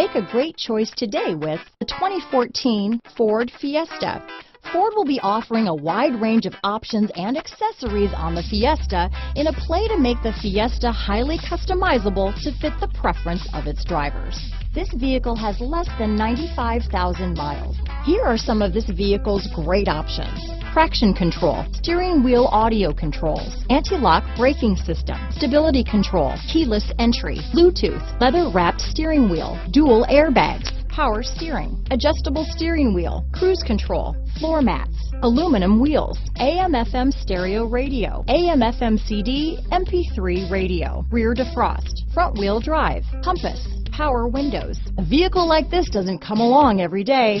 Make a great choice today with the 2014 Ford Fiesta. Ford will be offering a wide range of options and accessories on the Fiesta in a play to make the Fiesta highly customizable to fit the preference of its drivers. This vehicle has less than 95,000 miles. Here are some of this vehicle's great options: traction control, steering wheel audio controls, anti-lock braking system, stability control, keyless entry, Bluetooth, leather-wrapped steering wheel, dual airbags, power steering, adjustable steering wheel, cruise control, floor mats, aluminum wheels, AM/FM stereo radio, AM/FM CD, MP3 radio, rear defrost, front wheel drive, compass, power windows. A vehicle like this doesn't come along every day.